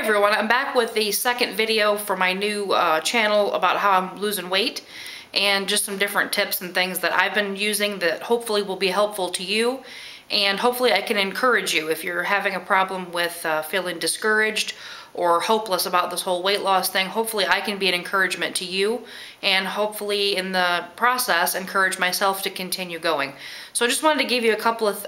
everyone, I'm back with the second video for my new channel about how I'm losing weight and just some different tips and things that I've been using that hopefully will be helpful to you, and hopefully I can encourage you if you're having a problem with feeling discouraged or hopeless about this whole weight loss thing. Hopefully I can be an encouragement to you, and hopefully in the process encourage myself to continue going. So I just wanted to give you a couple of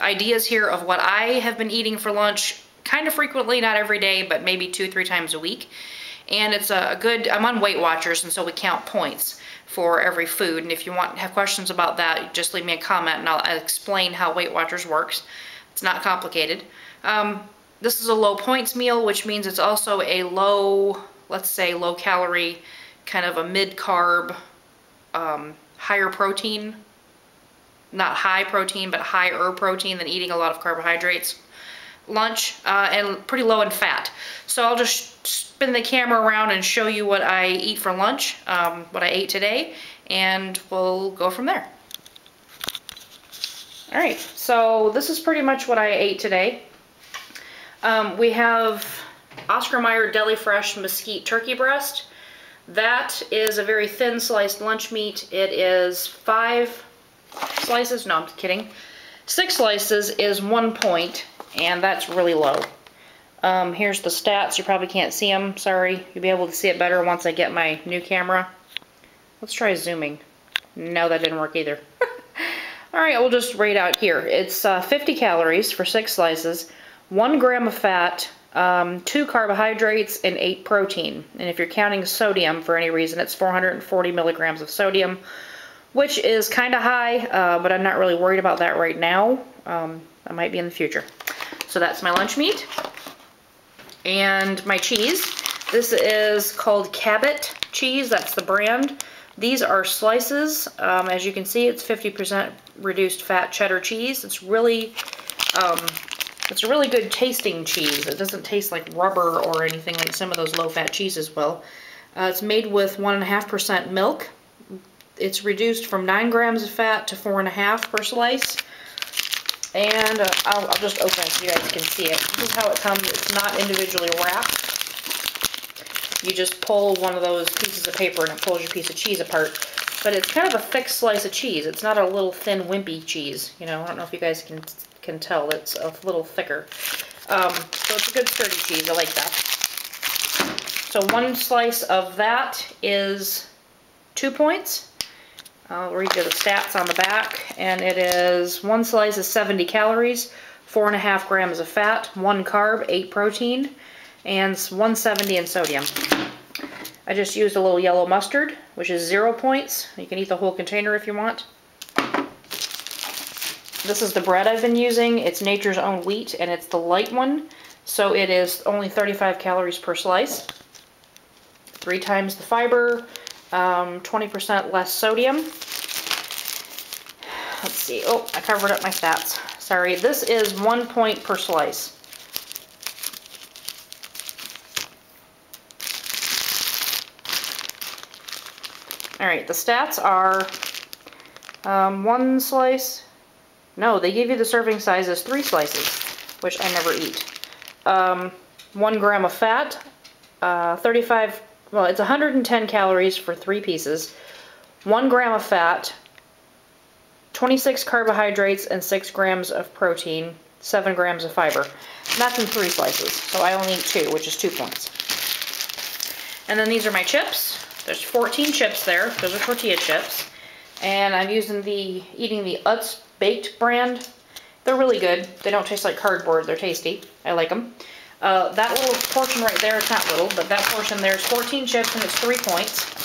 ideas here of what I have been eating for lunch kind of frequently, not every day, but maybe 2-3 times a week. And it's a good, I'm on Weight Watchers, and so we count points for every food. And if you want to have questions about that, just leave me a comment and I'll explain how Weight Watchers works. It's not complicated. This is a low points meal, which means it's also a low, let's say low calorie, kind of a mid carb, higher protein, not high protein, but higher protein than eating a lot of carbohydrates lunch, and pretty low in fat. So I'll just spin the camera around and show you what I eat for lunch, what I ate today, and we'll go from there. All right, so this is pretty much what I ate today. We have Oscar Mayer Deli Fresh Mesquite Turkey Breast. That is a very thin sliced lunch meat. It is 5 slices, no I'm kidding, 6 slices is 1 point, and that's really low. Here's the stats, you probably can't see them, sorry. You'll be able to see it better once I get my new camera. Let's try zooming. No, that didn't work either. Alright, we'll just read out here. It's 50 calories for 6 slices, 1 gram of fat, 2 carbohydrates, and 8 protein. And if you're counting sodium for any reason, it's 440 milligrams of sodium, which is kind of high, but I'm not really worried about that right now. I might be in the future. So that's my lunch meat. And my cheese. This is called Cabot cheese. That's the brand. These are slices. As you can see, it's 50% reduced fat cheddar cheese. It's really... it's a really good tasting cheese. It doesn't taste like rubber or anything like some of those low-fat cheeses will. It's made with 1.5% milk. It's reduced from 9 grams of fat to 4.5 per slice. And I'll just open it so you guys can see it. This is how it comes. It's not individually wrapped. You just pull one of those pieces of paper and it pulls your piece of cheese apart. But it's kind of a thick slice of cheese. It's not a little thin, wimpy cheese. You know, I don't know if you guys can tell, it's a little thicker. So it's a good sturdy cheese, I like that. So 1 slice of that is 2 points. I'll read you the stats on the back, and it is 1 slice is 70 calories, 4.5 grams of fat, 1 carb, 8 protein, and 170 in sodium. I just used a little yellow mustard, which is 0 points. You can eat the whole container if you want. This is the bread I've been using. It's Nature's Own wheat, and it's the light one, so it is only 35 calories per slice. 3 times the fiber, 20% less sodium. Let's see. Oh, I covered up my stats. Sorry. This is 1 point per slice. All right, the stats are 1 slice. No, they give you the serving size as 3 slices, which I never eat. 1 gram of fat, it's 110 calories for 3 pieces. 1 gram of fat, 26 carbohydrates, and 6 grams of protein, 7 grams of fiber. And that's in 3 slices, so I only eat 2, which is 2 points. And then these are my chips. There's 14 chips there. Those are tortilla chips. And I'm using eating the Utz baked brand. They're really good. They don't taste like cardboard. They're tasty. I like them. That little portion right there, it's not little, but that portion there is 14 chips and it's 3 points.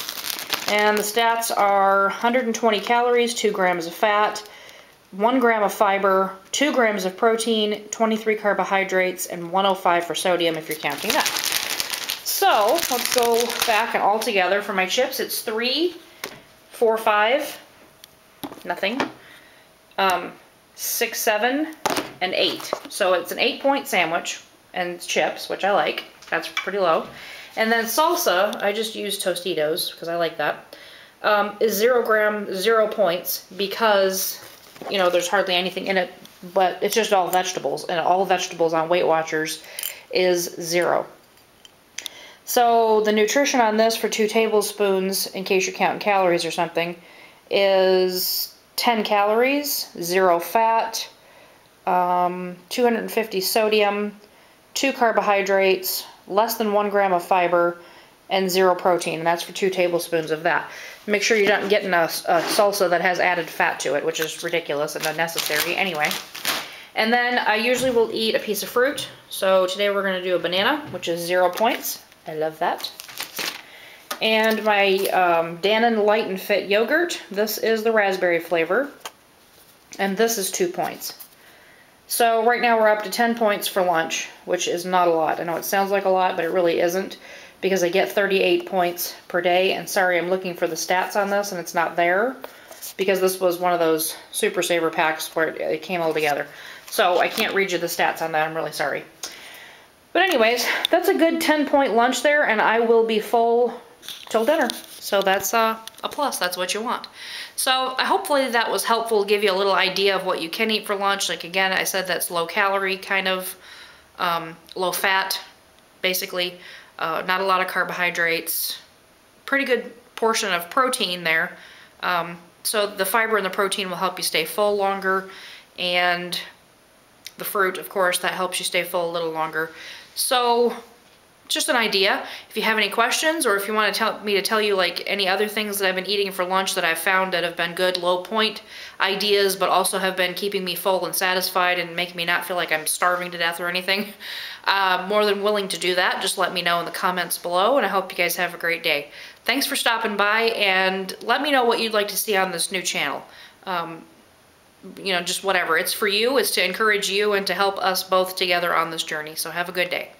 And the stats are 120 calories, 2 grams of fat, 1 gram of fiber, 2 grams of protein, 23 carbohydrates, and 105 for sodium if you're counting that. So let's go back and all together for my chips. It's 3, 4, 5, nothing, 6, 7, and 8. So it's an 8-point sandwich and chips, which I like. That's pretty low. And then salsa, I just use Tostitos because I like that, is 0 points because, you know, there's hardly anything in it, but it's just all vegetables, and all vegetables on Weight Watchers is 0. So the nutrition on this for 2 tablespoons, in case you're counting calories or something, is 10 calories, 0 fat, 250 sodium, 2 carbohydrates, less than 1 gram of fiber, and 0 protein, and that's for 2 tablespoons of that. Make sure you're not getting a salsa that has added fat to it, which is ridiculous and unnecessary anyway. And then I usually will eat a piece of fruit. So today we're going to do a banana, which is 0 points. I love that. And my Dannon Light and Fit yogurt. This is the raspberry flavor. And this is 2 points. So right now we're up to 10 points for lunch, which is not a lot. I know it sounds like a lot, but it really isn't, because I get 38 points per day. And sorry, I'm looking for the stats on this and it's not there, because this was one of those Super Saver packs where it came all together. So I can't read you the stats on that. I'm really sorry. But anyways, that's a good 10-point lunch there, and I will be full till dinner. So that's a plus. That's what you want. So hopefully that was helpful, give you a little idea of what you can eat for lunch. Like again, I said that's low-calorie kind of, low-fat, basically. Not a lot of carbohydrates. Pretty good portion of protein there. So the fiber and the protein will help you stay full longer, and the fruit, of course, that helps you stay full a little longer. So just an idea. If you have any questions, or if you want to tell you like any other things that I've been eating for lunch that I've found that have been good low point ideas, but also have been keeping me full and satisfied and making me not feel like I'm starving to death or anything, more than willing to do that. Just let me know in the comments below, and I hope you guys have a great day. Thanks for stopping by, and let me know what you'd like to see on this new channel. You know, just whatever. It's for you. It's to encourage you and to help us both together on this journey. So have a good day.